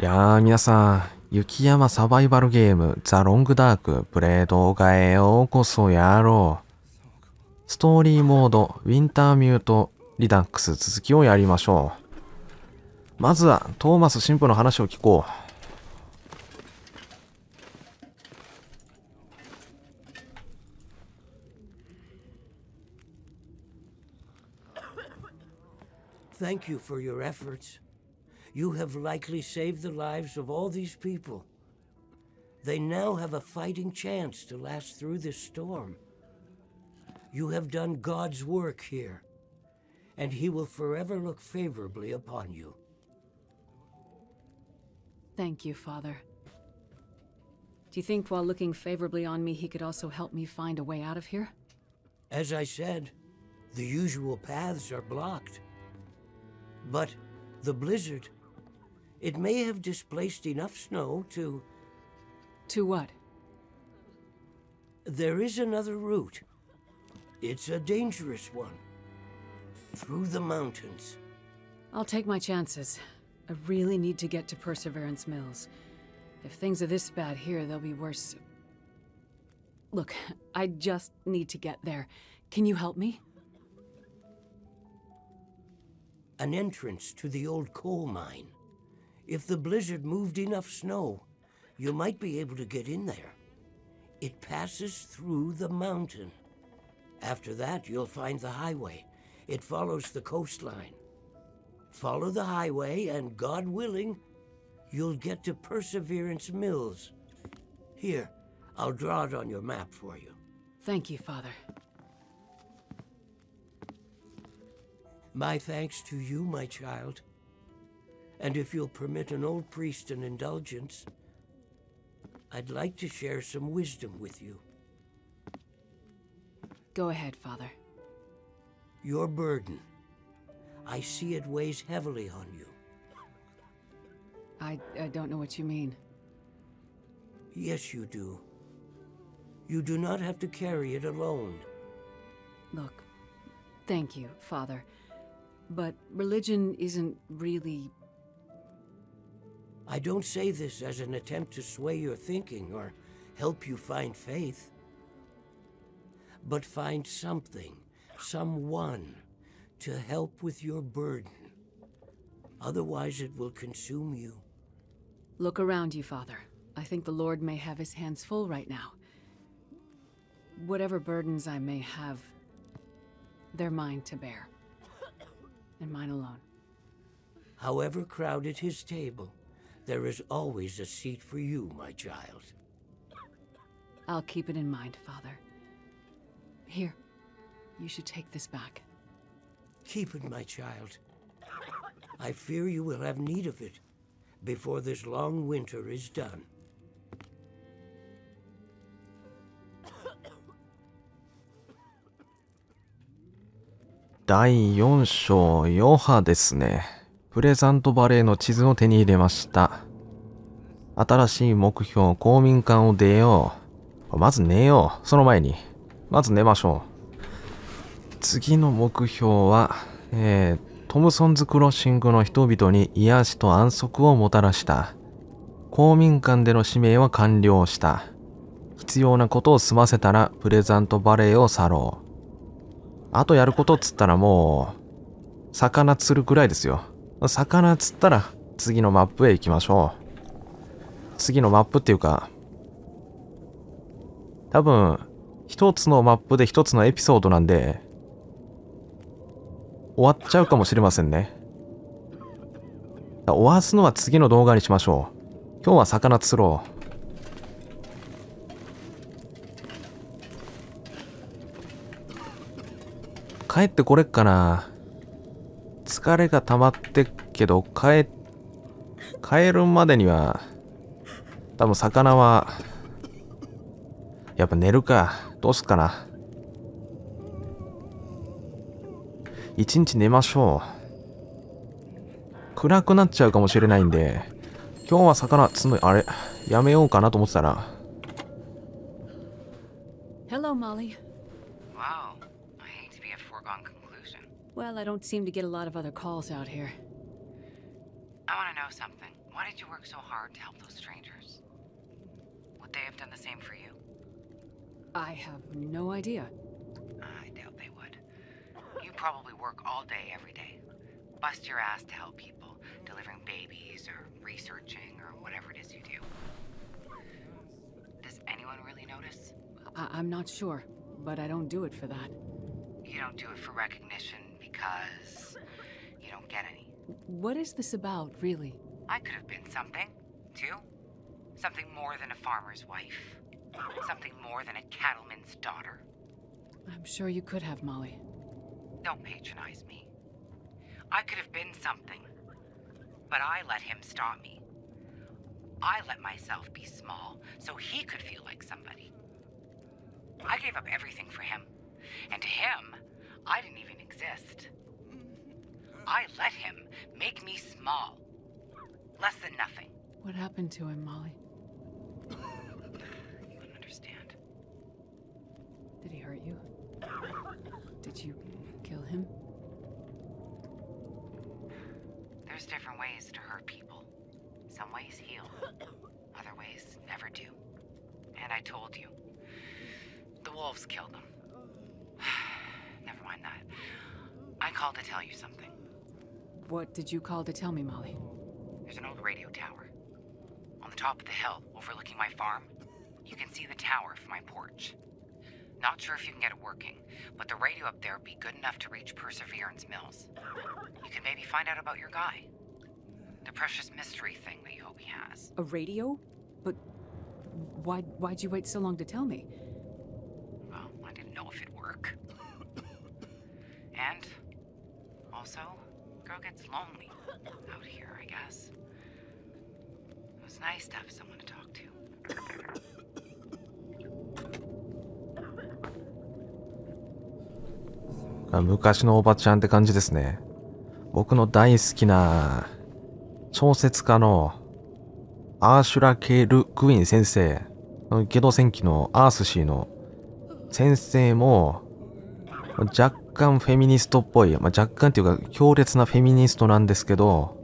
いやー、皆さん、雪山サバイバルゲーム、ザ・ロングダーク、プレイ動画へようこそやろう。ストーリーモード、ウィンターミュート、リダックス、続きをやりましょう。まずは、トーマス神父の話を聞こう。Thank you for your efforts. You have likely saved the lives of all these people. They now have a fighting chance to last through this storm. You have done God's work here, and He will forever look favorably upon you. Thank you, Father. Do you think while looking favorably on me, He could also help me find a way out of here? As I said, the usual paths are blocked. But the blizzard, it may have displaced enough snow to... To what? There is another route. It's a dangerous one. Through the mountains. I'll take my chances. I really need to get to Perseverance Mills. If things are this bad here, they'll be worse. Look, I just need to get there. Can you help me? An entrance to the old coal mine. If the blizzard moved enough snow, you might be able to get in there. It passes through the mountain. After that, you'll find the highway. It follows the coastline. Follow the highway, and God willing, you'll get to Perseverance Mills. Here, I'll draw it on your map for you. Thank you, Father. My thanks to you, my child. And if you'll permit an old priest an indulgence, I'd like to share some wisdom with you. Go ahead, Father. Your burden, I see it weighs heavily on you. I don't know what you mean. Yes, you do. You do not have to carry it alone. Look, thank you, Father. But religion isn't really... I don't say this as an attempt to sway your thinking or help you find faith. But find something, someone, to help with your burden. Otherwise it will consume you. Look around you, Father. I think the Lord may have His hands full right now. Whatever burdens I may have, they're mine to bear. And mine alone. However crowded His table, there is always a seat for you, my child. I'll keep it in mind, Father. Here, you should take this back. Keep it, my child. I fear you will have need of it before this long winter is done.第4章余波ですね。プレザントバレーの地図を手に入れました。新しい目標、公民館を出よう。まず寝よう。その前に。まず寝ましょう。次の目標は、トムソンズクロッシングの人々に癒しと安息をもたらした。公民館での使命は完了した。必要なことを済ませたらプレザントバレーを去ろう。あとやることっつったらもう、魚釣るくらいですよ。魚釣ったら次のマップへ行きましょう。次のマップっていうか、多分、一つのマップで一つのエピソードなんで、終わっちゃうかもしれませんね。終わすのは次の動画にしましょう。今日は魚釣ろう。帰ってこれっかな。疲れが溜まってっけど、帰るまでには、多分魚は、やっぱ寝るか。どうすっかな。一日寝ましょう。暗くなっちゃうかもしれないんで、今日は魚、あれ、やめようかなと思ってたら。Hello, Molly.Well, I don't seem to get a lot of other calls out here. I want to know something. Why did you work so hard to help those strangers? Would they have done the same for you? I have no idea. I doubt they would. You probably work all day, every day. Bust your ass to help people, delivering babies or researching or whatever it is you do. Does anyone really notice? I'm not sure, but I don't do it for that. You don't do it for recognition because you don't get any. What is this about, really? I could have been something, too. Something more than a farmer's wife. Something more than a cattleman's daughter. I'm sure you could have, Molly. Don't patronize me. I could have been something, but I let him stop me. I let myself be small so he could feel like somebody. I gave up everything for him, and to him, I didn't even exist. I let him make me small. Less than nothing. What happened to him, Molly? You wouldn't understand. Did he hurt you? Did you kill him? There's different ways to hurt people. Some ways heal. Other ways never do. And I told you. The wolves killed them. Never mind that. I called to tell you something. What did you call to tell me, Molly? There's an old radio tower. On the top of the hill, overlooking my farm, you can see the tower from my porch. Not sure if you can get it working, but the radio up there would be good enough to reach Perseverance Mills. You can maybe find out about your guy. The precious mystery thing that you hope he has. A radio? But why'd you wait so long to tell me? Well, I didn't know if it'd work. And also, girl gets lonely out here, I guess. It was nice to have someone to talk to.昔のおばちゃんって感じですね。僕の大好きな小説家のアーシュラ・K・ルクイン先生、ゲド戦記のアースシーの先生も若干フェミニストっぽい、若干っていうか強烈なフェミニストなんですけど、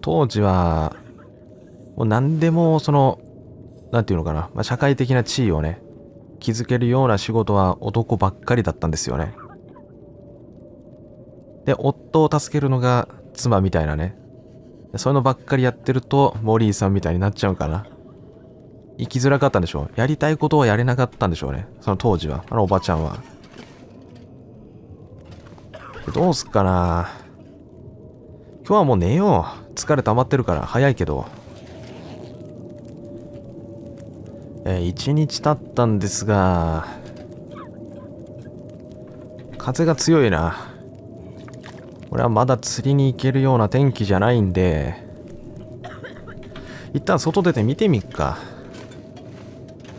当時はもう何でもその、なんていうのかな、社会的な地位をね、築けるような仕事は男ばっかりだったんですよね。で、夫を助けるのが妻みたいなね。そういうのばっかりやってると、モリーさんみたいになっちゃうかな。生きづらかったんでしょう。やりたいことはやれなかったんでしょうね。その当時は。おばちゃんは。どうすっかな。今日はもう寝よう。疲れ溜まってるから早いけど。1日経ったんですが、風が強いな。これはまだ釣りに行けるような天気じゃないんで、一旦外出て見てみっか。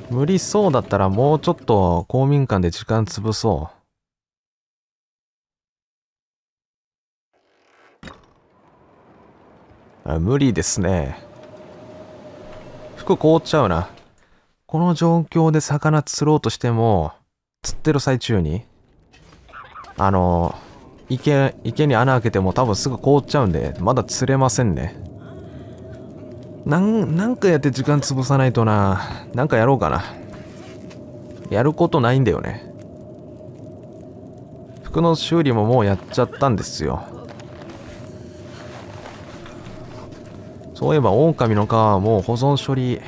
無理そうだったらもうちょっと公民館で時間潰そう。無理ですね。服凍っちゃうな。この状況で魚釣ろうとしても、釣ってる最中に、池に穴開けても多分すぐ凍っちゃうんで、まだ釣れませんね。なんかやって時間潰さないとな。なんかやろうかな。やることないんだよね。服の修理ももうやっちゃったんですよ。そういえば、狼の皮はもう保存処理、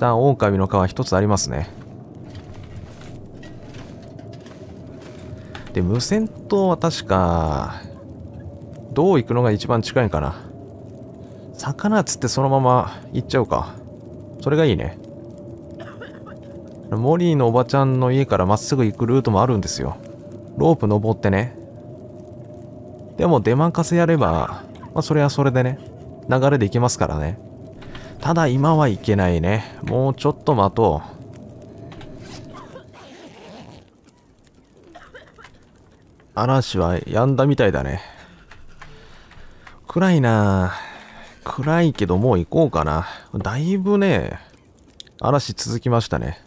狼の皮一つありますね。で、無線塔は確かどう行くのが一番近いかな。魚釣ってそのまま行っちゃうか。それがいいね。モリーのおばちゃんの家からまっすぐ行くルートもあるんですよ。ロープ登ってね。でも出任せやれば、それはそれでね、流れで行けますからね。ただ今はいけないね。もうちょっと待とう。嵐は止んだみたいだね。暗いな。暗いけどもう行こうかな。だいぶね、嵐続きましたね。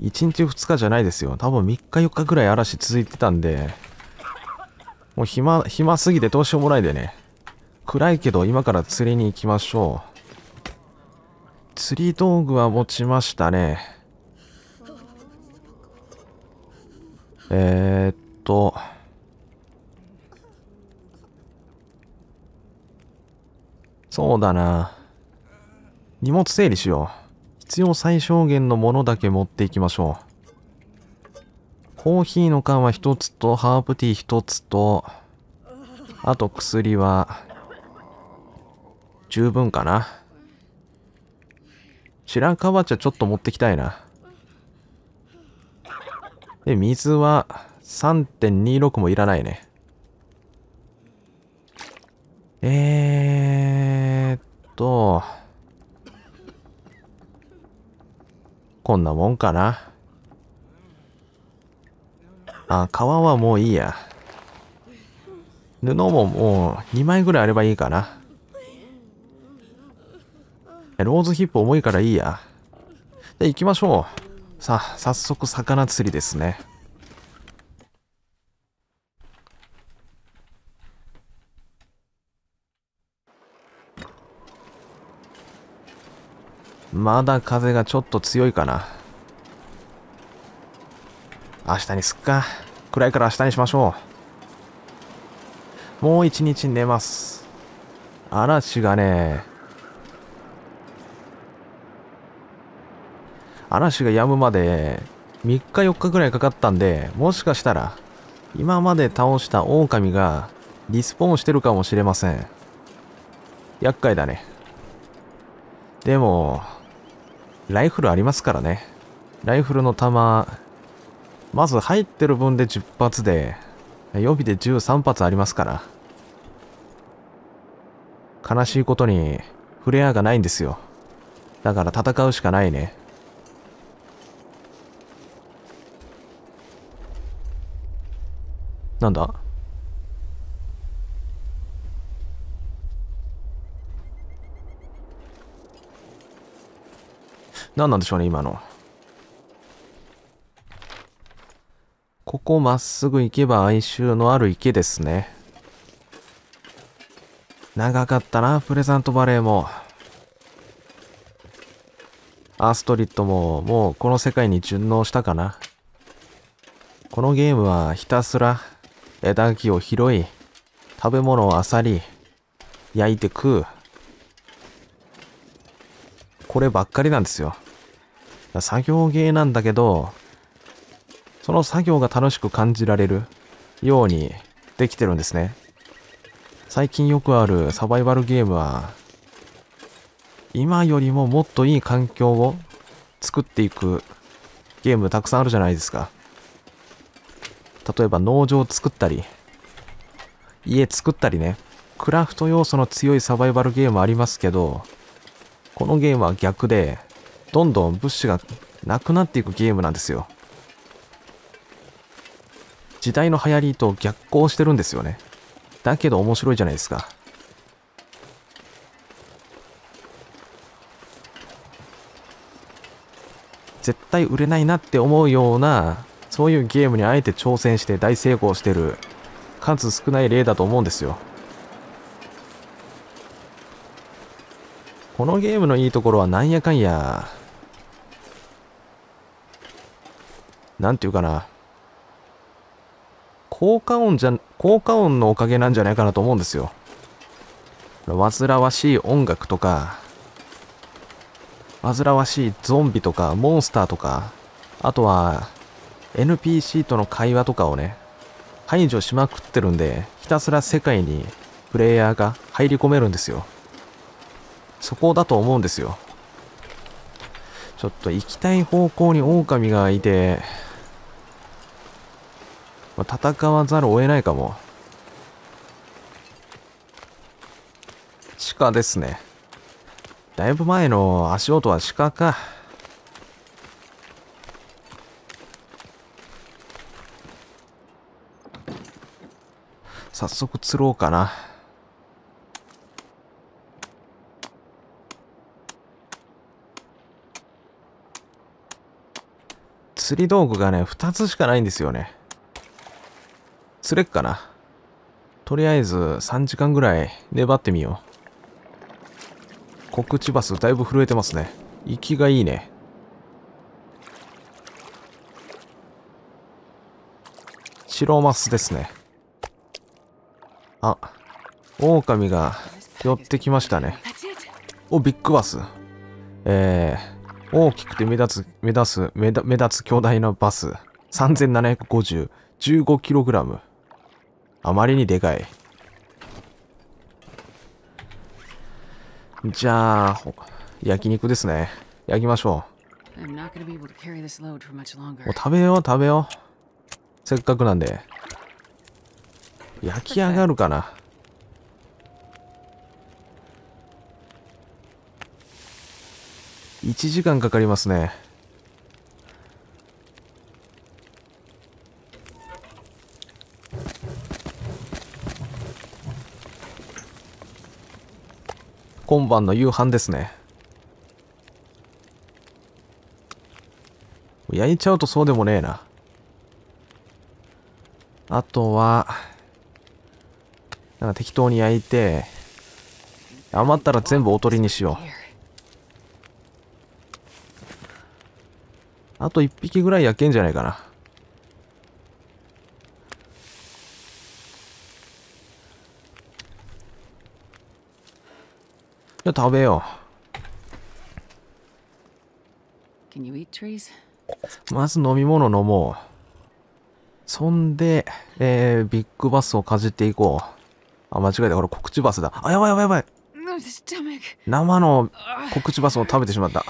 1日2日じゃないですよ。多分3日4日ぐらい嵐続いてたんで、もう暇すぎてどうしようもないでね。暗いけど今から釣りに行きましょう。釣り道具は持ちましたね。そうだな。荷物整理しよう。必要最小限のものだけ持っていきましょう。コーヒーの缶は1つと、ハーブティー1つと、あと薬は、十分かな。白樺茶ちょっと持ってきたいな。で、水は 3.26 もいらないね。こんなもんかな。あ、皮はもういいや。布ももう2枚ぐらいあればいいかな。ローズヒップ重いからいいや。で、行きましょう。さあ、早速魚釣りですね。まだ風がちょっと強いかな。明日にすっか。暗いから明日にしましょう。もう一日寝ます。嵐がね、嵐が止むまで3日4日ぐらいかかったんで、もしかしたら今まで倒した狼がリスポーンしてるかもしれません。厄介だね。でも、ライフルありますからね。ライフルの弾、まず入ってる分で10発で、予備で13発ありますから。悲しいことに、フレアがないんですよ。だから戦うしかないね。なんだ？何なんでしょうね、今の。ここまっすぐ行けば哀愁のある池ですね。長かったな、プレザントバレーも。アストリッドももうこの世界に順応したかな。このゲームはひたすら枝木を拾い、食べ物を漁り、焼いて食う。こればっかりなんですよ。作業芸なんだけど、その作業が楽しく感じられるようにできてるんですね。最近よくあるサバイバルゲームは、今よりももっといい環境を作っていくゲームたくさんあるじゃないですか。例えば農場を作ったり、家作ったりね。クラフト要素の強いサバイバルゲームありますけど、このゲームは逆で、どんどん物資がなくなっていくゲームなんですよ。時代の流行りと逆行してるんですよね。だけど面白いじゃないですか。絶対売れないなって思うような、そういうゲームにあえて挑戦して大成功してる数少ない例だと思うんですよ。このゲームのいいところはなんやかんや、なんていうかな、効果音のおかげなんじゃないかなと思うんですよ。煩わしい音楽とか、煩わしいゾンビとかモンスターとか、あとは NPC との会話とかをね、排除しまくってるんで、ひたすら世界にプレイヤーが入り込めるんですよ。そこだと思うんですよ。ちょっと行きたい方向に狼がいて、まあ、戦わざるを得ないかも。鹿ですね。だいぶ前の足音は鹿か。早速釣ろうかな。釣り道具がね、2つしかないんですよね。釣れっかな。とりあえず3時間ぐらい粘ってみよう。コクチバスだいぶ震えてますね。息がいいね。白マスですね。あ、狼が寄ってきましたね。お、ビッグバス。大きくて目立つ巨大なバス。3750、15kg。あまりにでかい。じゃあ、焼肉ですね。焼きましょう。お、食べよう、食べよう。せっかくなんで。焼き上がるかな。1時間かかりますね。今晩の夕飯ですね。焼いちゃうとそうでもねえな。あとはなんか適当に焼いて、余ったら全部おとりにしよう。あと1匹ぐらい焼けんじゃないかな。じゃあ食べよう。まず飲み物飲もう。そんで、ビッグバスをかじっていこう。あ、間違えた。これコクチバスだ。あ、やばいやばいやばい。生のコクチバスを食べてしまった。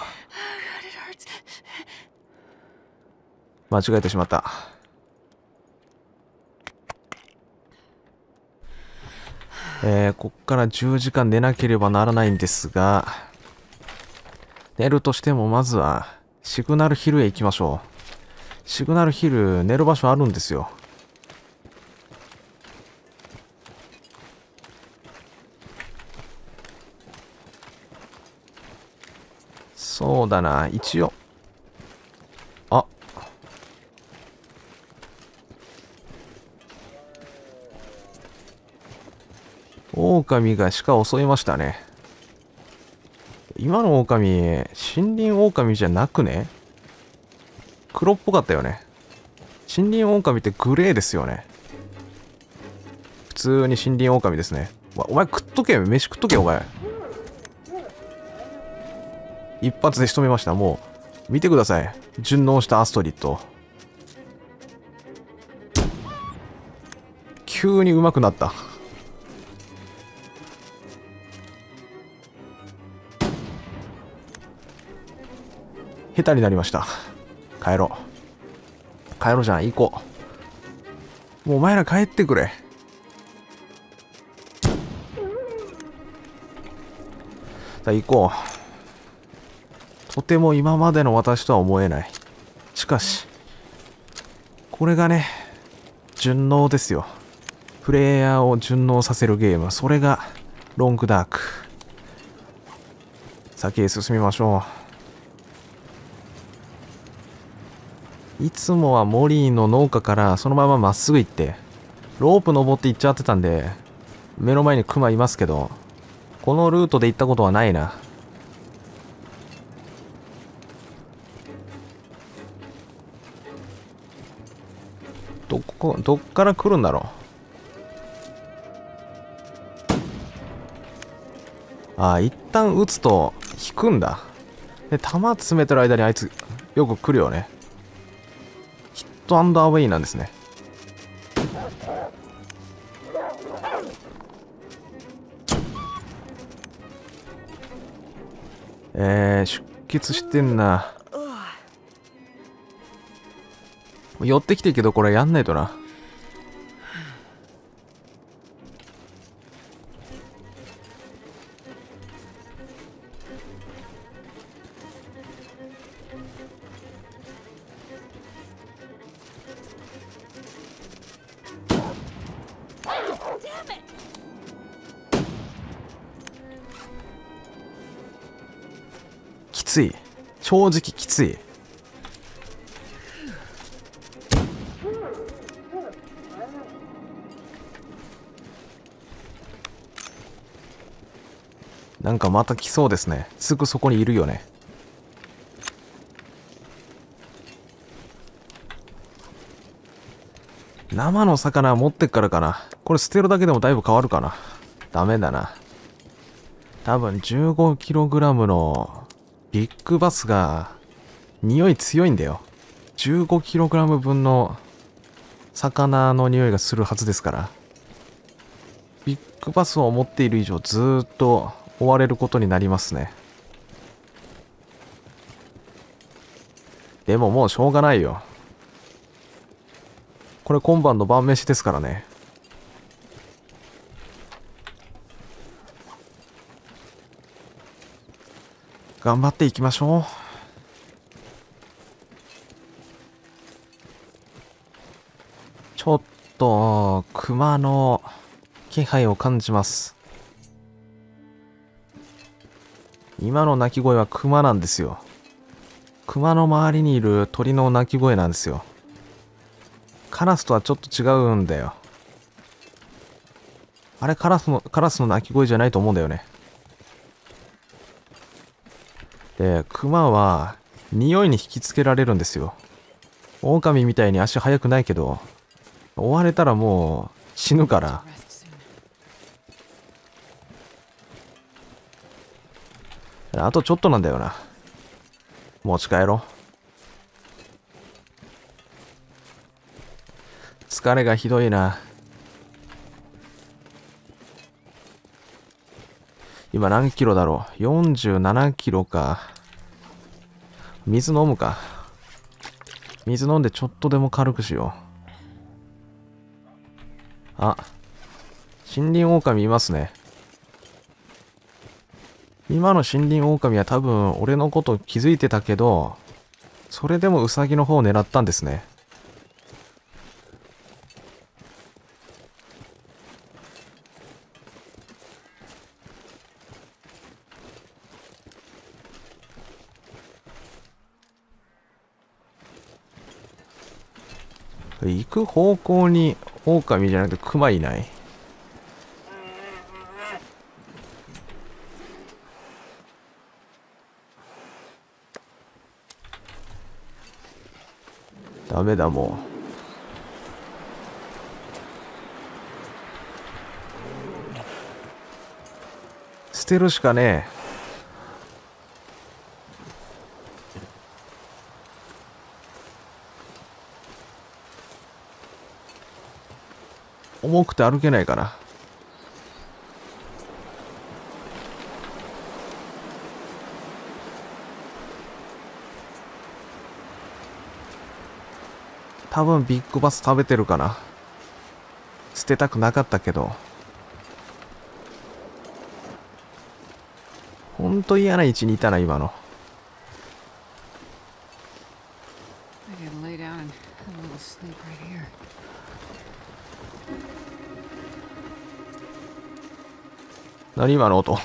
間違えてしまった。こっから10時間寝なければならないんですが、寝るとしてもまずはシグナルヒルへ行きましょう。シグナルヒル、寝る場所あるんですよ。そうだな、一応。狼が鹿を襲いましたね。今の狼、森林狼じゃなくね？黒っぽかったよね。森林狼ってグレーですよね。普通に森林狼ですね。お前食っとけ、飯食っとけ、お前。一発で仕留めました。もう見てください。順応したアストリッド。急にうまくなった。下手になりました。帰ろう。帰ろうじゃん。行こう。もうお前ら帰ってくれ。さあ行こう。とても今までの私とは思えない。しかし、これがね、順応ですよ。プレイヤーを順応させるゲーム。それが、ロングダーク。先へ進みましょう。いつもはモリーの農家からそのまままっすぐ行って、ロープ登って行っちゃってたんで、目の前にクマいますけど、このルートで行ったことはないな。どっから来るんだろう。ああ、一旦撃つと引くんだ。で、弾詰めてる間にあいつ、よく来るよね。アンダーウェイなんですね。出血してんな。寄ってきてるけどこれやんないとな。正直きつい。なんかまた来そうですね。すぐそこにいるよね。生の魚持ってっからかな。これ捨てるだけでもだいぶ変わるかな。ダメだな。多分 15kg のビッグバスが匂い強いんだよ。15kg 分の魚の匂いがするはずですから。ビッグバスを持っている以上ずーっと追われることになりますね。でももうしょうがないよ。これ今晩の晩飯ですからね。頑張っていきましょう。ちょっと、熊の気配を感じます。今の鳴き声は熊なんですよ。熊の周りにいる鳥の鳴き声なんですよ。カラスとはちょっと違うんだよ。あれ、カラスの鳴き声じゃないと思うんだよね。で、熊は匂いに引きつけられるんですよ。狼みたいに足速くないけど、追われたらもう死ぬから。あとちょっとなんだよな。持ち帰ろう。疲れがひどいな。今何キロだろう。47キロか。水飲むか。水飲んでちょっとでも軽くしよう。あ、森林狼いますね。今の森林狼は多分俺のこと気づいてたけど、それでもウサギの方を狙ったんですね。行く方向に狼じゃなくてクマいない。ダメだもう。捨てるしかねえ。重くて歩けないかな。多分ビッグバス食べてるかな。捨てたくなかったけど。ほんと嫌な位置にいたな今の。何今の音。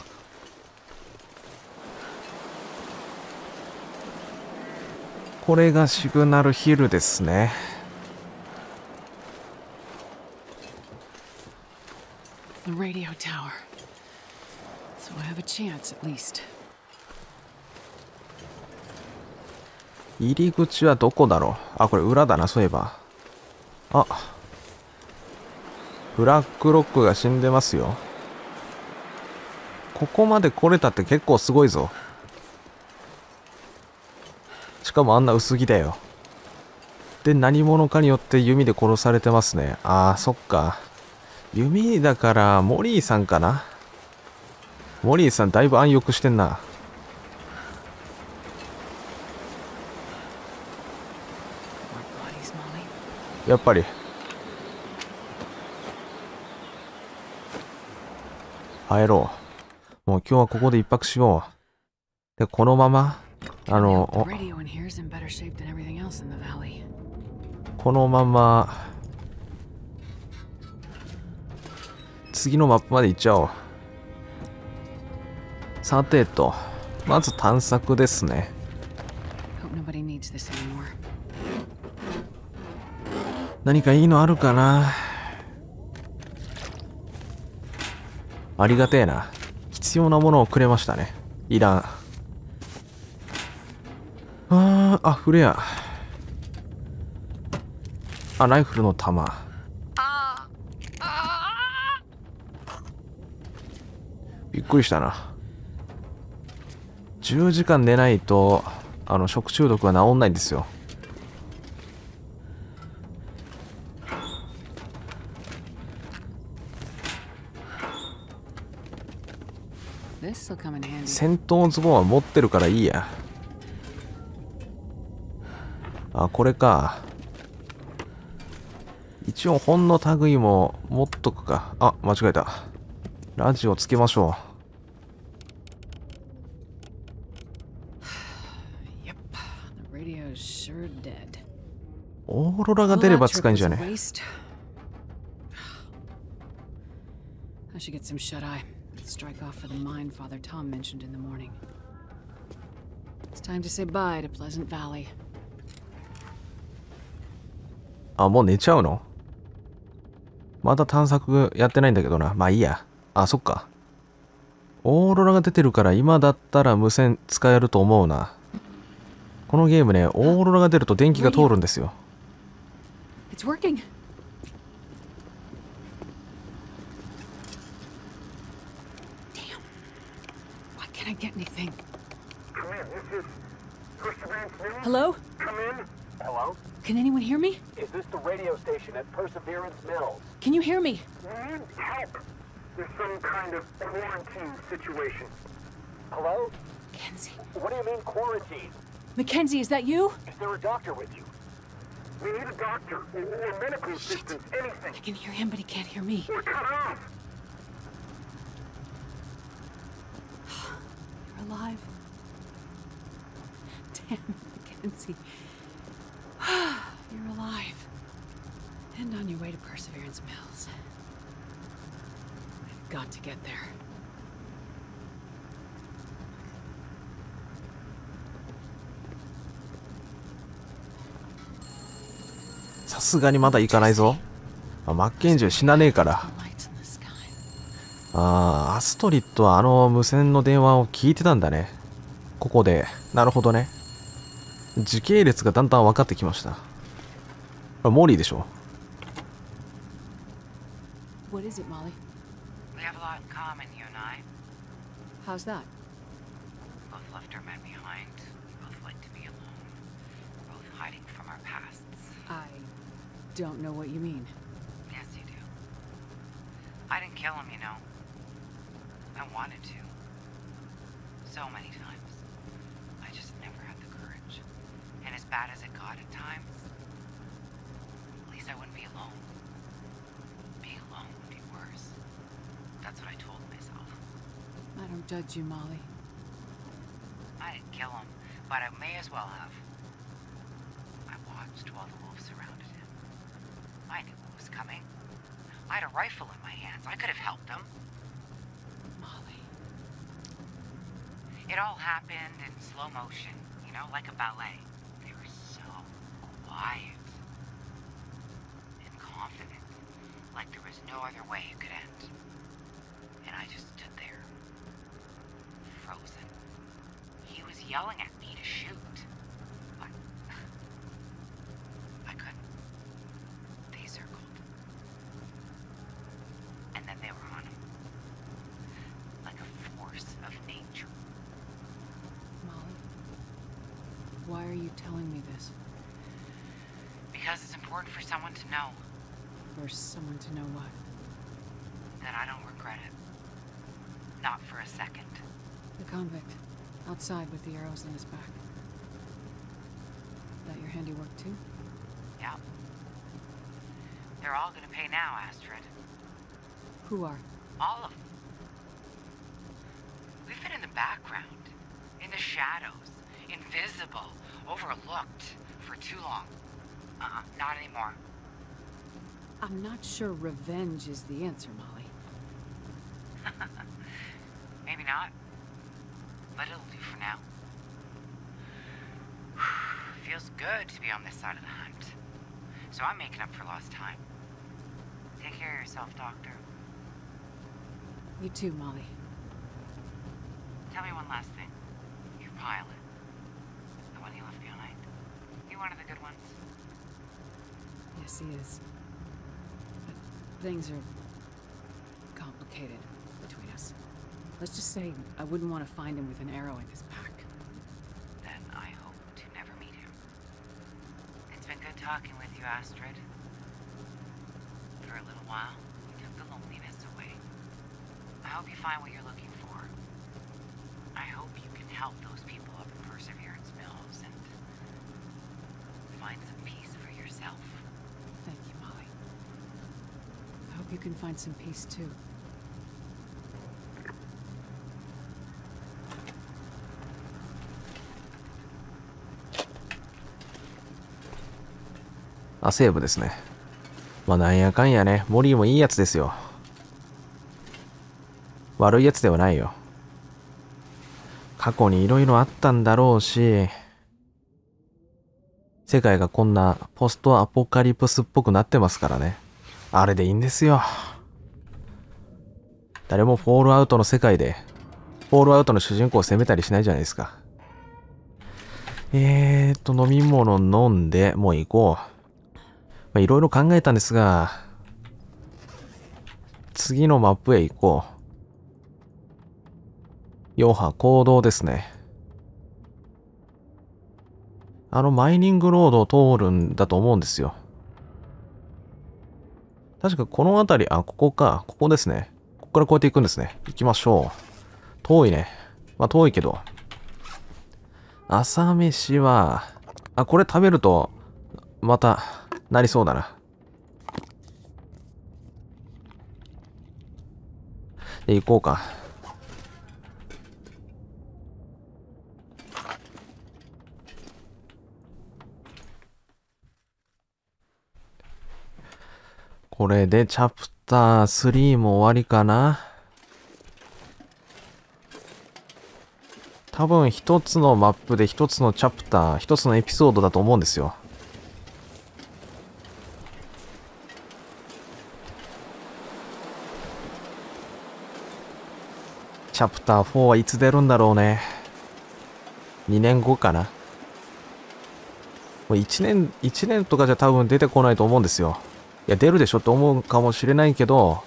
これがシグナルヒルですね。入り口はどこだろう。あ、これ裏だな、そういえば。あ、ブラックロックが死んでますよ。ここまで来れたって結構すごいぞ。しかもあんな薄着だよ。で、何者かによって弓で殺されてますね。ああ、そっか。弓だから、モリーさんかな。モリーさんだいぶ暗躍してんな。やっぱり。入ろう。もう今日はここで一泊しよう。で、このまま、このまま、次のマップまで行っちゃおう。さてと、まず探索ですね。何かいいのあるかな。ありがてえな。必要なものをくれましたね。いらん。あ、フレア。あ、ライフルの弾。びっくりしたな。10時間寝ないと食中毒は治んないんですよ。戦闘のズボンは持ってるからいいや。あ、これか。一応本の類も持っとくか。あ、間違えた。ラジオつけましょう。オーロラが出れば使えんじゃね。Strike off for the mine Father Tom mentioned in the morning. It's time to say bye to Pleasant Valley. あ、もう寝ちゃうの？まだ探索やってないんだけどな。まあいいや。あ、そっか。オーロラが出てるから今だったら無線使えると思うな。このゲームね、オーロラが出ると電気が通るんですよ。It's working.Hello? Come in. Hello? Can anyone hear me? Is this the radio station at Perseverance Mills? Can you hear me? We need help. There's some kind of quarantine situation. Hello? Mackenzie. What do you mean quarantine? Mackenzie, is that you? Is there a doctor with you? We need a doctor or medical assistance, anything. I can hear him, but he can't hear me. We're cut off.Alive. Damn, Mackenzie. You're alive. And on your way to Perseverance Mills. I've got to get there. Sasugani, まだ行かないぞ。マッケンジー死なねえから。アストリッドは無線の電話を聞いてたんだね。ここで。なるほどね。時系列がだんだん分かってきました。モーリーでしょ。What is it, Molly? We have a lot in common, you and I. How's that? Both left our men behind. We both like to be alone. We're both hiding from our pasts. I don't know what you mean. Yes, you do. I didn't kill him, you know.I wanted to. So many times. I just never had the courage. And as bad as it got at times, at least I wouldn't be alone. Being alone would be worse. That's what I told myself. I don't judge you, Molly. I didn't kill him, but I may as well have. I watched while the wolves surrounded him. I knew what was coming. I had a rifle in my hands. I could have helped him.It all happened in slow motion, you know, like a ballet. They were so quiet and confident, like there was no other way it could end. And I just stood there, frozen. He was yelling at me to shoot, but I couldn't. They circled, and then they were on him, like a force of nature.Why are you telling me this? Because it's important for someone to know. For someone to know what? That I don't regret it. Not for a second. The convict. Outside with the arrows in his back. Is that your handiwork too? Yeah. They're all gonna pay now, Astrid. Who are? All of them. We've been in the background. In the shadows.Invisible, overlooked for too long. Not anymore. I'm not sure revenge is the answer, Molly. Maybe not, but it'll do for now. Feels good to be on this side of the hunt. So I'm making up for lost time. Take care of yourself, Doctor. You too, Molly. Tell me one last thing. Your pilot. The one you left behind? You one of the good ones? Yes, he is. But things are complicated between us. Let's just say I wouldn't want to find him with an arrow in his back. Then I hope to never meet him. It's been good talking with you, Astrid. For a little while, we took the loneliness away. I hope you find what you're looking for. I hope you can help those people up at Perseverance Mills and find some peace for yourself. Thank you, Molly. I hope you can find some peace too.あ、セーブですね。まあなんやかんやね、モリーもいいやつですよ。悪いやつではないよ。過去にいろいろあったんだろうし、世界がこんなポストアポカリプスっぽくなってますからね。あれでいいんですよ。誰もフォールアウトの世界で、フォールアウトの主人公を責めたりしないじゃないですか。飲み物飲んで、もう行こう。まあ、いろいろ考えたんですが、次のマップへ行こう。ヨハ行動ですね。あのマイニングロードを通るんだと思うんですよ。確かこの辺り、あ、ここか。ここですね。ここからこうやって行くんですね。行きましょう。遠いね。まあ遠いけど。朝飯は、あ、これ食べると、また、なりそうだな。で、行こうか。これでチャプター3も終わりかな。多分一つのマップで一つのチャプター、一つのエピソードだと思うんですよ。チャプター4はいつ出るんだろうね。2年後かな。もう1年とかじゃ多分出てこないと思うんですよ。いや、出るでしょって思うかもしれないけど、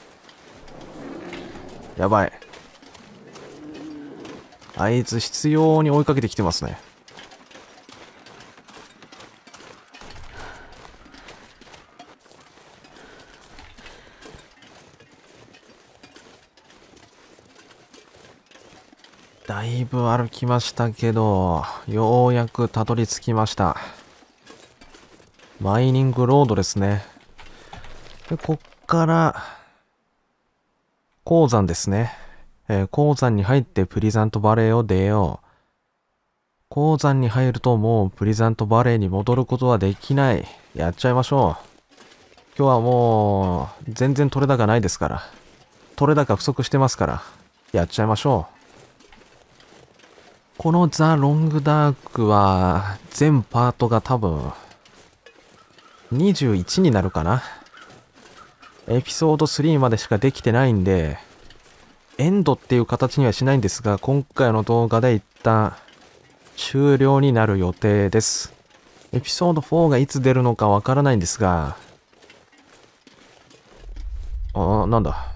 やばい。あいつ必要に追いかけてきてますね。だいぶ歩きましたけど、ようやくたどり着きました。マイニングロードですね。で、こっから、鉱山ですね。鉱山に入ってプリザントバレーを出よう。鉱山に入るともうプリザントバレーに戻ることはできない。やっちゃいましょう。今日はもう、全然取れ高ないですから。取れ高不足してますから。やっちゃいましょう。このザ・ロングダークは、全パートが多分、21になるかな。エピソード3までしかできてないんで、エンドっていう形にはしないんですが、今回の動画で一旦終了になる予定です。エピソード4がいつ出るのかわからないんですが、あ、なんだ。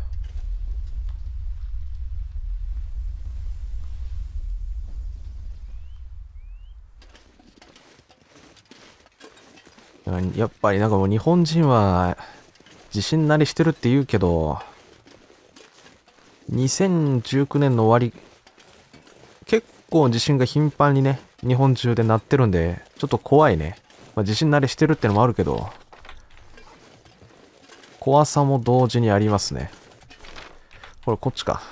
やっぱりなんかもう日本人は地震慣れしてるって言うけど、2019年の終わり、結構地震が頻繁にね、日本中で鳴ってるんで、ちょっと怖いね。まあ、地震慣れしてるってのもあるけど、怖さも同時にありますね。これこっちか。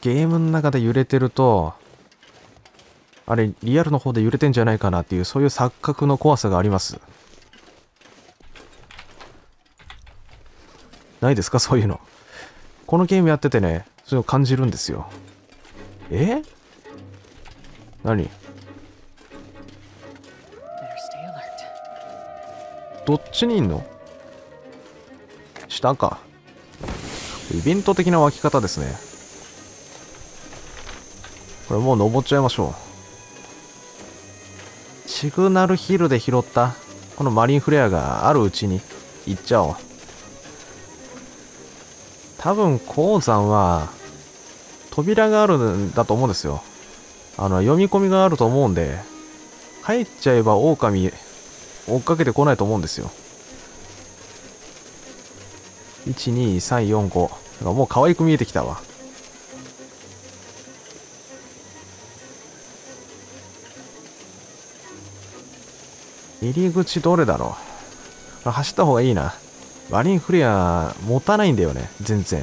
ゲームの中で揺れてると、あれ、リアルの方で揺れてんじゃないかなっていう、そういう錯覚の怖さがあります。ないですか、そういうの。このゲームやっててね、それを感じるんですよ。え？何？どっちにいんの？下か。イベント的な湧き方ですね。これもう登っちゃいましょう。シグナルヒルで拾ったこのマリンフレアがあるうちに行っちゃおう。多分鉱山は扉があるんだと思うんですよ。読み込みがあると思うんで、入っちゃえば狼追っかけてこないと思うんですよ。12345もう可愛く見えてきたわ。入り口どれだろう。走った方がいいな。マリンフレア持たないんだよね、全然。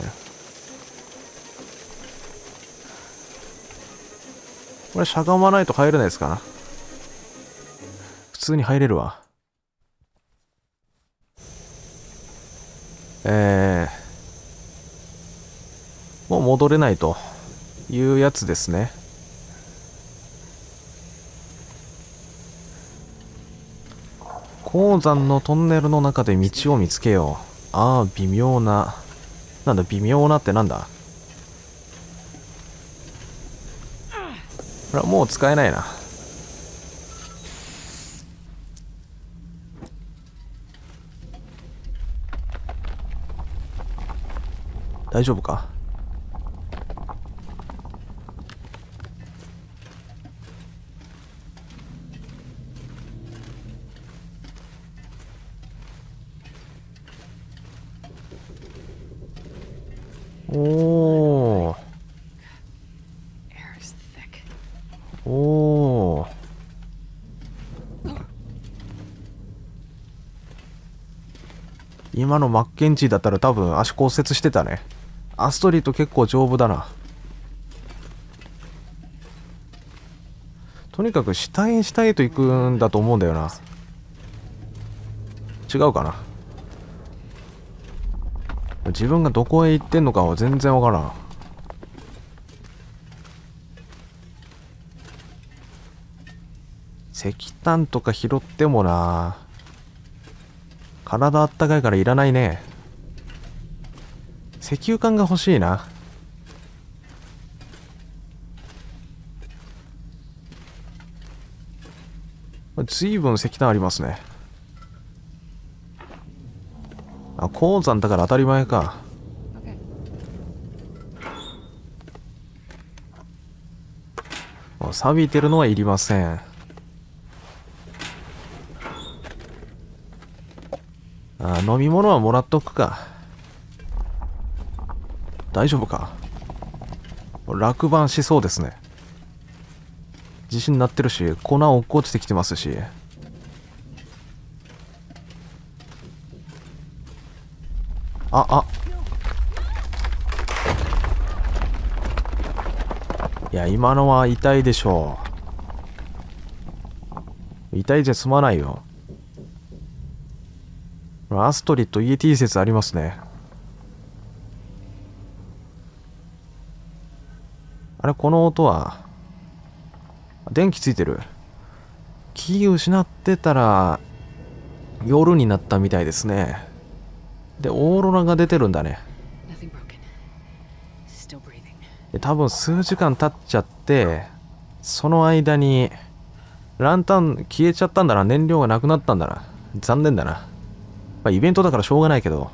これしゃがまないと入れないですか。普通に入れるわ。もう戻れないというやつですね。鉱山のトンネルの中で道を見つけよう。ああ、微妙な。なんだ、微妙なってなんだ。これはもう使えないな。大丈夫か。おお。今のマッケンジーだったら多分足骨折してたね。アストリート結構丈夫だな。とにかく下へ下へと行くんだと思うんだよな。違うかな。自分がどこへ行ってんのかは全然わからん。石炭とか拾ってもな。体あったかいからいらないね。石油缶が欲しいな。ずいぶん石炭ありますね。あ、鉱山だから当たり前か。錆びてるのはいりません。あ、飲み物はもらっとくか。大丈夫か。落盤しそうですね。地震になってるし、粉落っこちてきてますし。あ、あ。いや、今のは痛いでしょう。痛いじゃ済まないよ。アストリッド ET 説ありますね。あれ、この音は電気ついてる。木失ってたら夜になったみたいですね。でオーロラが出てるんだね。多分数時間経っちゃって、その間にランタン消えちゃったんだな。燃料がなくなったんだな。残念だな。まあ、イベントだからしょうがないけど。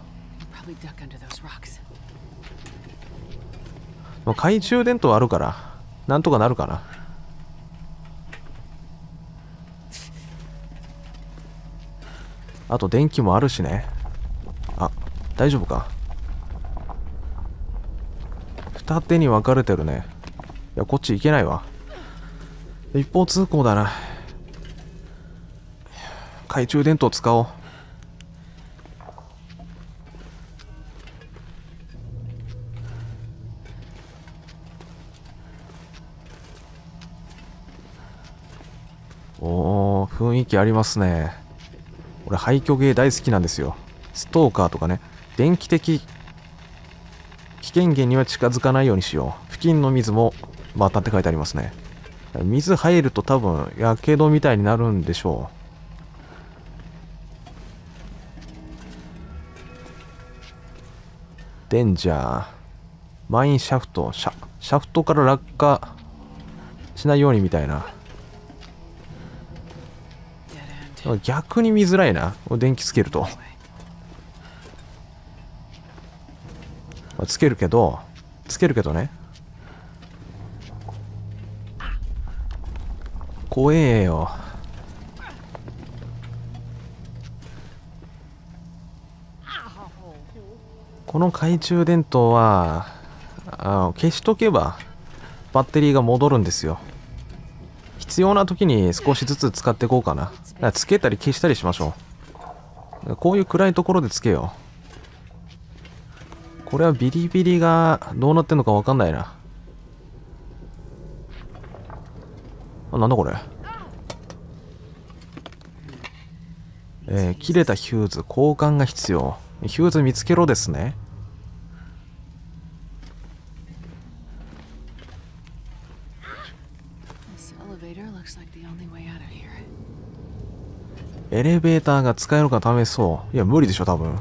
懐中電灯あるからなんとかなるかな。あと電気もあるしね。あ、大丈夫か。二手に分かれてるね。いや、こっち行けないわ。一方通行だな。懐中電灯使おう。おー、雰囲気ありますね。俺、廃墟ゲー大好きなんですよ。ストーカーとかね。電気的危険源には近づかないようにしよう。付近の水もまたって書いてありますね。水入ると多分やけどみたいになるんでしょう。デンジャー。マインシャフト。シャフトから落下しないようにみたいな。逆に見づらいな。電気つけると。つけるけどね。怖えよ。この懐中電灯は消しとけばバッテリーが戻るんですよ。必要な時に少しずつ使っていこうかな。だからつけたり消したりしましょう。こういう暗いところでつけよう。これはビリビリがどうなってんのか分かんないな。なんだこれ。切れたヒューズ交換が必要。ヒューズ見つけろですね。エレベーターが使えるか試そう。いや無理でしょ多分。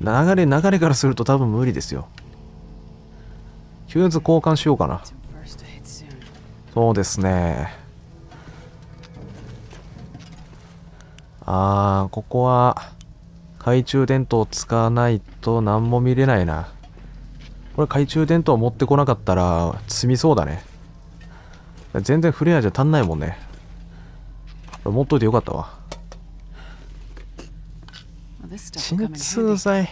流れからすると多分無理ですよ。ヒューズ交換しようかな。そうですね。ここは懐中電灯を使わないと何も見れないな。これ懐中電灯を持ってこなかったら積みそうだね。全然フレアじゃ足んないもんね。これ持っといてよかったわ。鎮痛剤、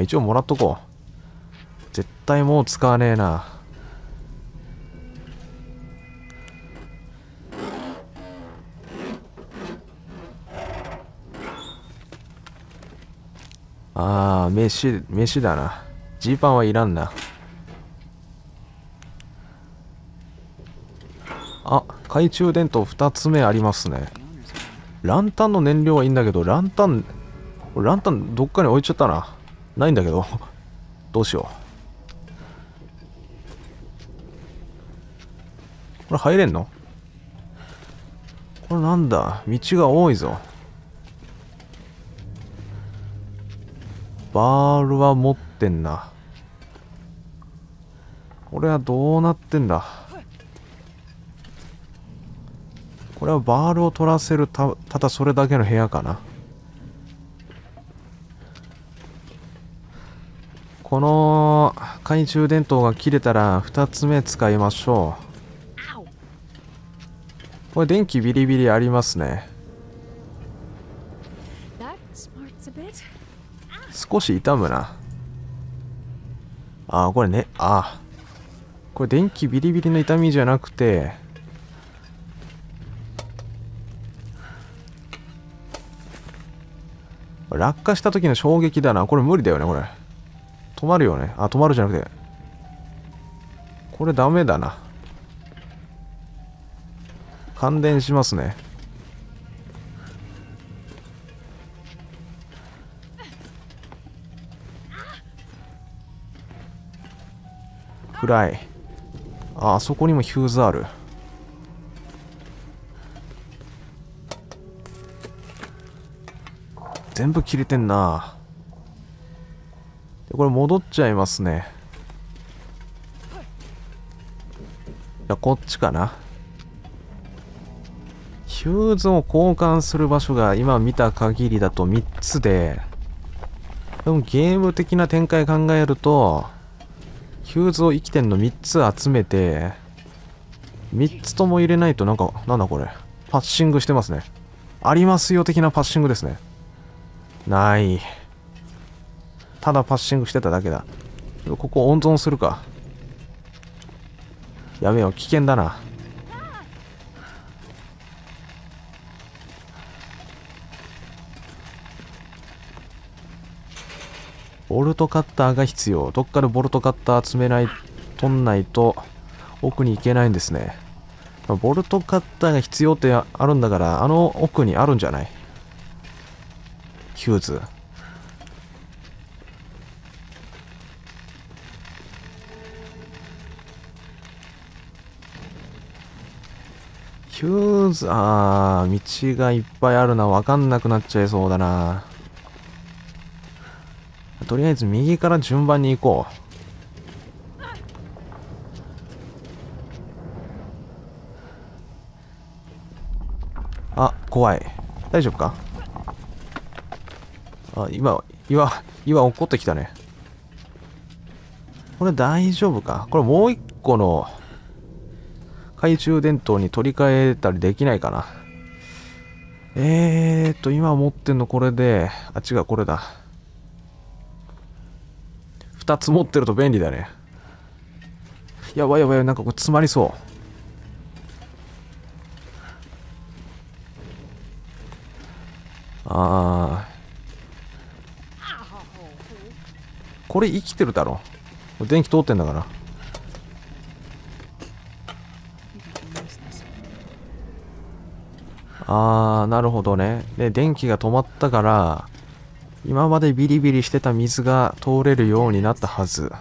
一応もらっとこう。絶対もう使わねえな。飯だな。ジーパンはいらんな。懐中電灯2つ目ありますね。ランタンの燃料はいいんだけど、ランタンどっかに置いちゃったな。ないんだけど。どうしよう。これ入れんの？これなんだ？道が多いぞ。バールは持ってんな。これはどうなってんだ。これはバールを取らせるただそれだけの部屋かな。この懐中電灯が切れたら2つ目使いましょう。これ電気ビリビリありますね。少し痛むな。これね、これ電気ビリビリの痛みじゃなくて、落下した時の衝撃だな。これ無理だよね、これ。止まるよね。止まるじゃなくて。これダメだな。感電しますね。暗い。あそこにもヒューズある。全部切れてんな。でこれ戻っちゃいますね。じゃあこっちかな。ヒューズを交換する場所が今見た限りだと3つで、でもゲーム的な展開考えるとヒューズを生きてんの3つ集めて、3つとも入れないと、なんだこれ。パッシングしてますね。ありますよ的なパッシングですね。ない。ただパッシングしてただけだ。ここ温存するか。やめよう、危険だな。ボルトカッターが必要。どっかでボルトカッター集めない、取んないと奥に行けないんですね。ボルトカッターが必要ってあるんだから、あの奥にあるんじゃない？ヒューズ。ヒューズ、道がいっぱいあるな。わかんなくなっちゃいそうだな。とりあえず右から順番に行こう。あ、怖い。大丈夫か？あ、今落っこってきたね。これ大丈夫か？これもう一個の懐中電灯に取り替えたりできないかな？今持ってんのこれで、あ、違う、これだ。2つ持ってると便利だね。やばいやばい、なんかこれ詰まりそう。ああ、これ生きてるだろ。電気通ってんだから。ああ、なるほどね。で、電気が止まったから、今までビリビリしてた水が通れるようになったはず。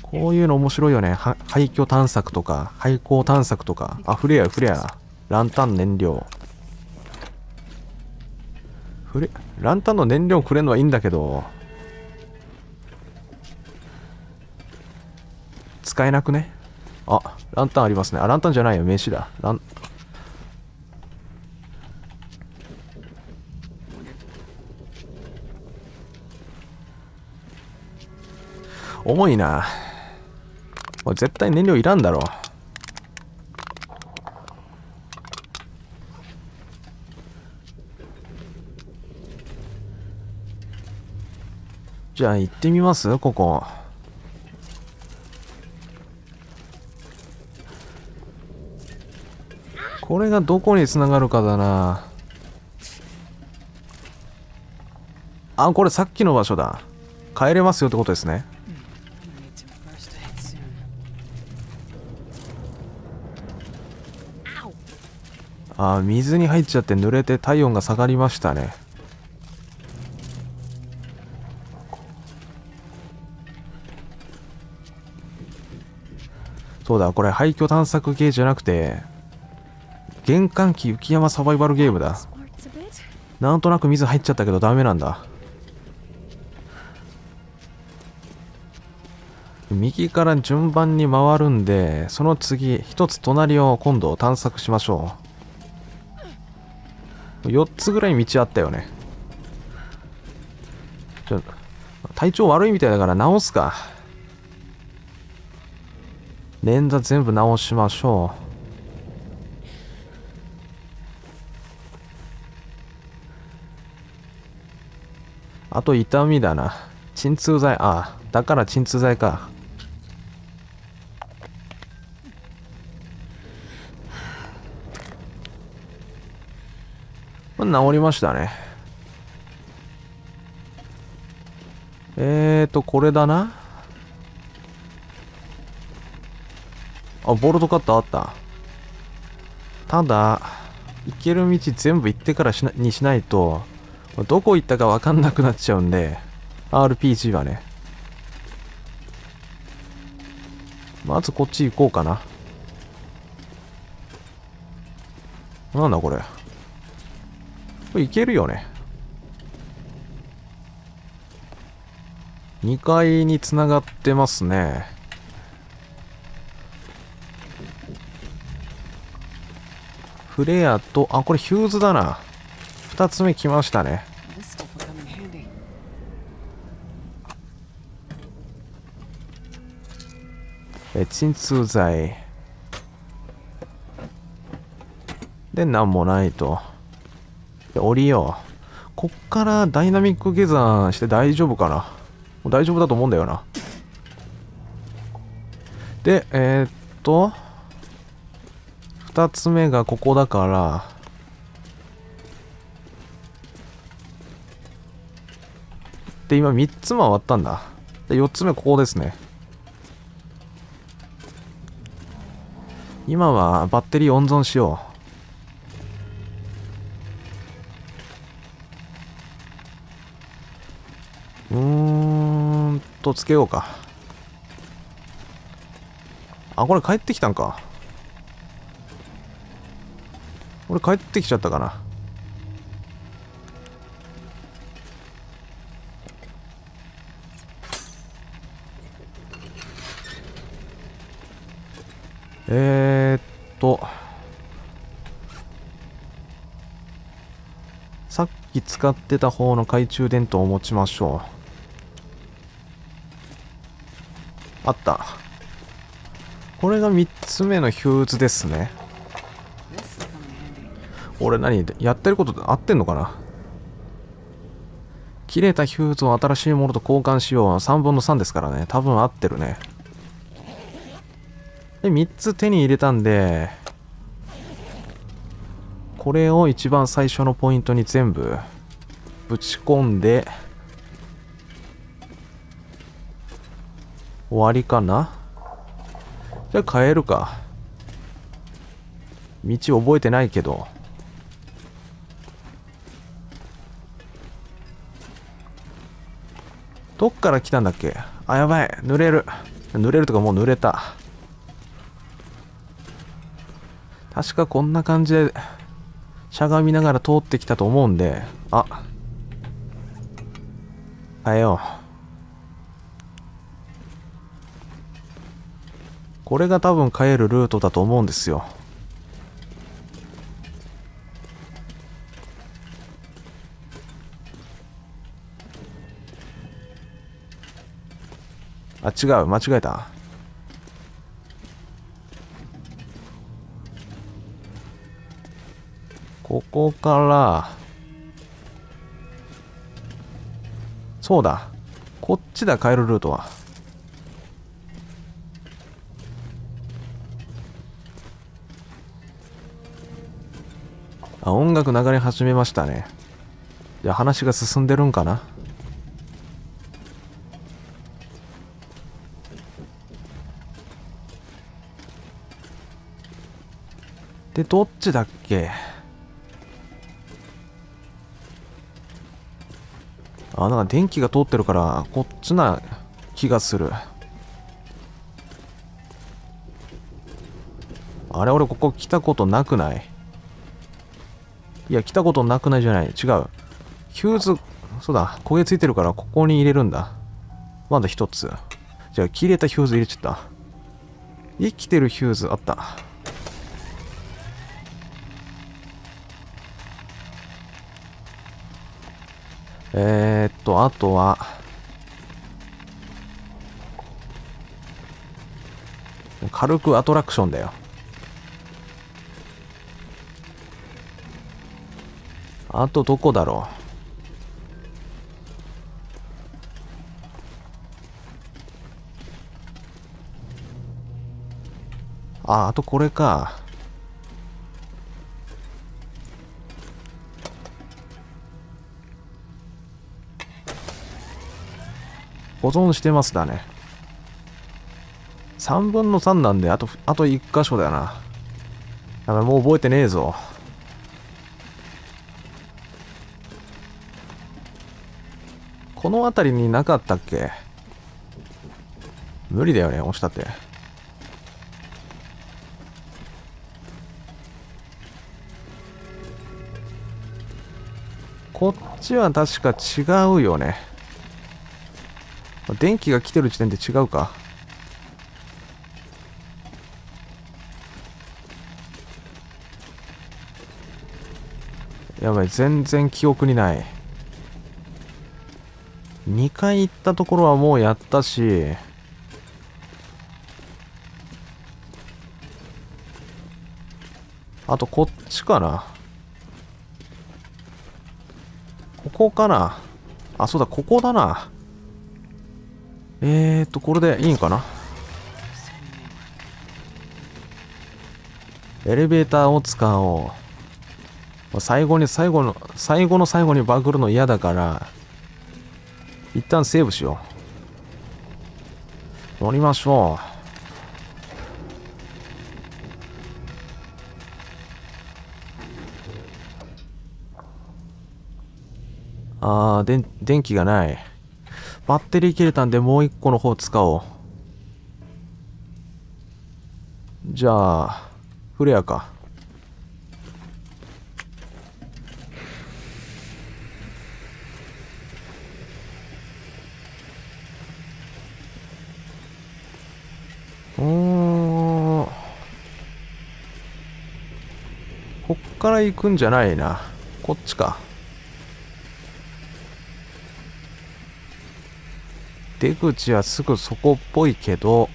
こういうの面白いよね。廃墟探索とか、廃校探索とか。あ、フレア、フレア。ランタン燃料。ランタンの燃料くれるのはいいんだけど、使えなくね？あ、ランタンありますね。あ、ランタンじゃないよ。飯だ。重いな。絶対燃料いらんだろう。じゃあ行ってみます？ここ。これがどこにつながるかだな。あ、これさっきの場所だ。帰れますよってことですね。あ、水に入っちゃって濡れて体温が下がりましたね。そうだ、これ廃墟探索ゲーじゃなくて玄関機雪山サバイバルゲームだ。なんとなく水入っちゃったけどダメなんだ。右から順番に回るんで、その次一つ隣を今度探索しましょう。4つぐらい道あったよね。ちょっと体調悪いみたいだから直すか。捻挫全部直しましょう。あと痛みだな。鎮痛剤、ああ、だから鎮痛剤か。治りましたね。これだな。あ、ボルトカッターあった。ただ、行ける道全部行ってからにしないと、どこ行ったか分かんなくなっちゃうんで、RPG はね。まずこっち行こうかな。なんだこれ。これいけるよね。2階につながってますね。フレアと、あ、これヒューズだな。2つ目来ましたね。鎮痛剤でなんもないと。降りよう。こっからダイナミック下山して大丈夫かな？もう大丈夫だと思うんだよな。で、2つ目がここだから、で、今3つ回ったんだ。で、4つ目ここですね。今はバッテリー温存しよう。つけようか。あ、これ帰ってきたんか。俺帰ってきちゃったかな。さっき使ってた方の懐中電灯を持ちましょう。あった。これが3つ目のヒューズですね。俺何やってること合ってんのかな。切れたヒューズを新しいものと交換しよう。3分の3ですからね。多分合ってるね。で、3つ手に入れたんで、これを一番最初のポイントに全部ぶち込んで、終わりかな。じゃあ変えるか。道覚えてないけど。どっから来たんだっけ。あ、やばい。濡れる。濡れるとかもう濡れた。確かこんな感じでしゃがみながら通ってきたと思うんで、あ、変えよう。これが多分帰るルートだと思うんですよ。あ、違う、間違えた。ここから、そうだ、こっちだ、帰るルートは。あ、音楽流れ始めましたね。じゃあ話が進んでるんかな。で、どっちだっけ。あ、なんか電気が通ってるからこっちな気がする。あれ、俺ここ来たことなくない。いや、来たことなくないじゃない。違う。ヒューズ、そうだ、焦げついてるからここに入れるんだ。まだ一つ。じゃあ切れたヒューズ入れちゃった。生きてるヒューズあった。あとは、軽くアトラクションだよ。あとどこだろう。あ、あとこれか。保存してますだね。3分の3なんで、あと1箇所だよな。だからもう覚えてねえぞ。この辺りになかったっけ。無理だよね、押したって。こっちは確か違うよね。電気が来てる時点で違うか。やばい、全然記憶にない。2回行ったところはもうやったし、あとこっちかな。ここかな。あ、そうだ、ここだな。これでいいんかな。エレベーターを使おう。最後の最後にバグるの嫌だから一旦セーブしよう。乗りましょう。あー、電気がない。バッテリー切れたんでもう一個の方使おう。じゃあフレアか。こっから行くんじゃないな。こっちか。出口はすぐそこっぽいけど、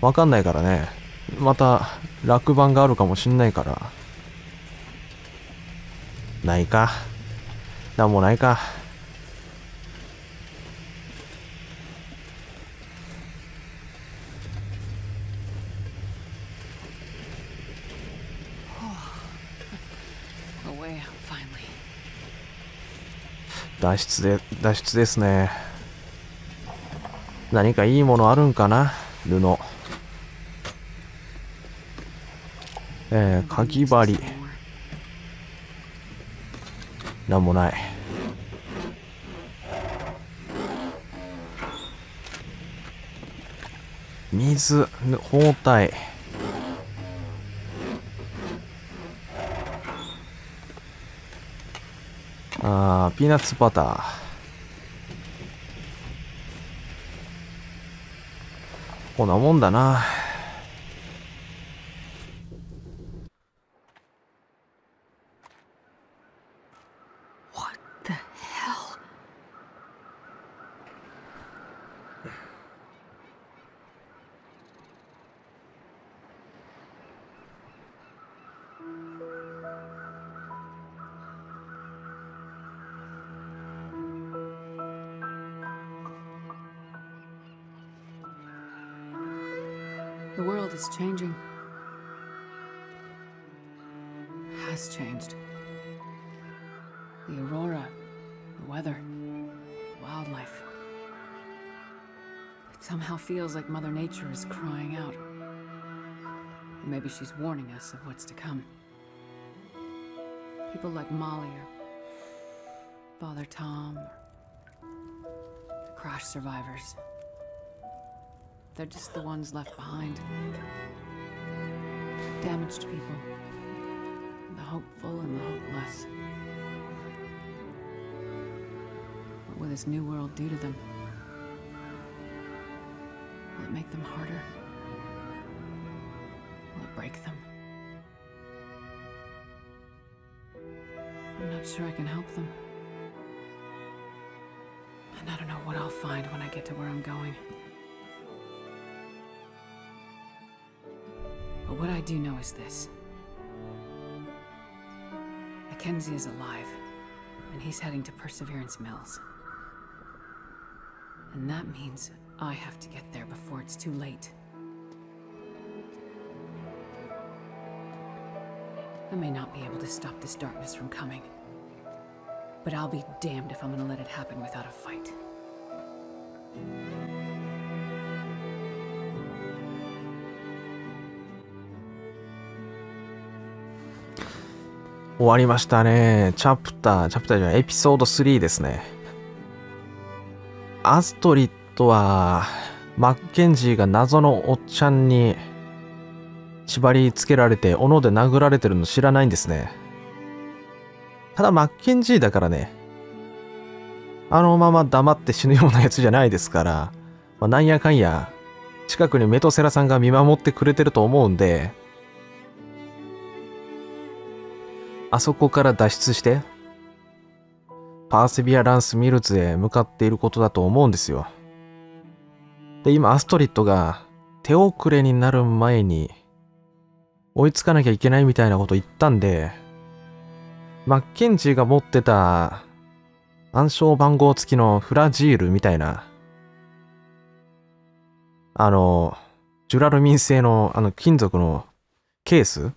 わかんないからね。また落盤があるかもしんないから。ないか。なんもないか。脱出ですね。何かいいものあるんかな、布。かぎ針。なんもない。水、包帯。ピーナッツバター。こんなもんだな。What the hell? Feels like Mother Nature is crying out. Maybe she's warning us of what's to come. People like Molly or Father Tom or crash survivors. They're just the ones left behind. Damaged people. The hopeful and the hopeless. What will this new world do to them? Will it make them harder? Will it break them? I'm not sure I can help them. And I don't know what I'll find when I get to where I'm going. But what I do know is this. Mackenzie is alive, and he's heading to Perseverance Mills. And that means I have to get there before it's too late. I may not be able to stop this darkness from coming, but I'll be damned if I'm gonna let it happen without a fight.終わりましたね。チャプターじゃない、エピソード3ですね。アストリッドあとはマッケンジーが謎のおっちゃんに縛り付けられて斧で殴られてるの知らないんですね。ただマッケンジーだからね、あのまま黙って死ぬようなやつじゃないですから、まあ、なんやかんや近くにメトセラさんが見守ってくれてると思うんで、あそこから脱出してパーセビアランスミルズへ向かっていることだと思うんですよ。で、今、アストリッドが手遅れになる前に追いつかなきゃいけないみたいなこと言ったんで、マッケンジーが持ってた暗証番号付きのフラジールみたいな、ジュラルミン製の金属のケース、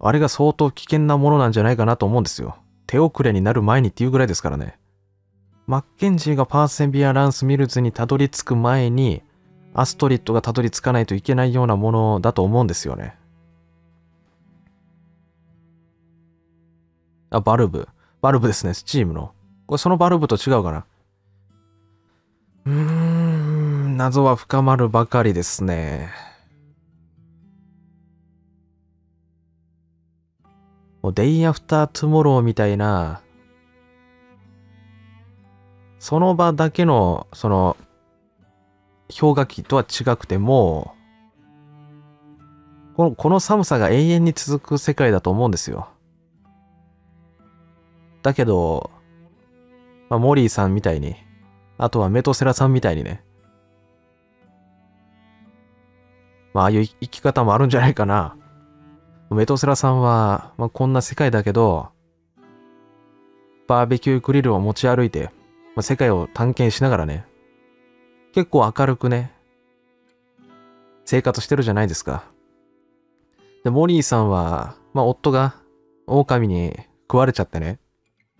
あれが相当危険なものなんじゃないかなと思うんですよ。手遅れになる前にっていうぐらいですからね。マッケンジーがパーセビアランスミルズにたどり着く前に、アストリッドがたどり着かないといけないようなものだと思うんですよね。あ、バルブ。バルブですね、スチームの。これそのバルブと違うかな。謎は深まるばかりですね。もうデイアフタートゥモローみたいな、その場だけの、氷河期とは違くても、この寒さが永遠に続く世界だと思うんですよ。だけど、まあ、モリーさんみたいに、あとはメトセラさんみたいにね、まあ、ああいう生き方もあるんじゃないかな。メトセラさんは、まあ、こんな世界だけど、バーベキューグリルを持ち歩いて、まあ、世界を探検しながらね、結構明るくね、生活してるじゃないですか。で、モリーさんは、まあ、夫が狼に食われちゃってね、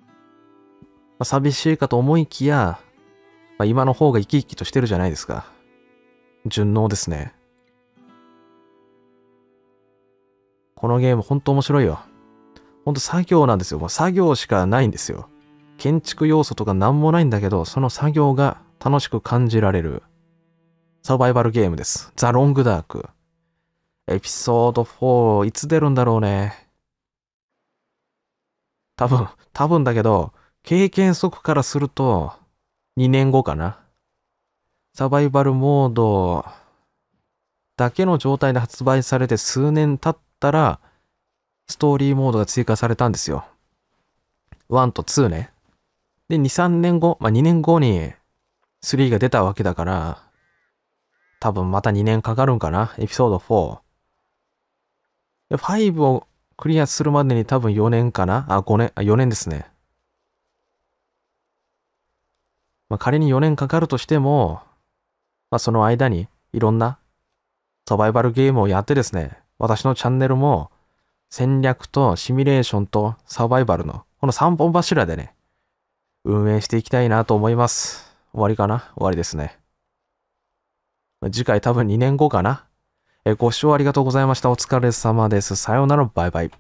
まあ、寂しいかと思いきや、まあ、今の方が生き生きとしてるじゃないですか。順応ですね。このゲームほんと面白いよ。ほんと作業なんですよ。もう作業しかないんですよ。建築要素とかなんもないんだけど、その作業が楽しく感じられるサバイバルゲームです。ザ・ロングダーク。エピソード4、いつ出るんだろうね。多分だけど、経験則からすると、2年後かな。サバイバルモードだけの状態で発売されて数年経って、ストーリーモードが追加されたんですよ。1と2ね。で、2、3年後、まあ2年後に3が出たわけだから、多分また2年かかるんかな。エピソード4。で、5をクリアするまでに多分4年かな。あ、5年、4年ですね。まあ仮に4年かかるとしても、まあその間にいろんなサバイバルゲームをやってですね、私のチャンネルも戦略とシミュレーションとサバイバルのこの3本柱でね、運営していきたいなと思います。終わりかな？終わりですね。次回多分2年後かな。ご視聴ありがとうございました。お疲れ様です。さようなら。バイバイ。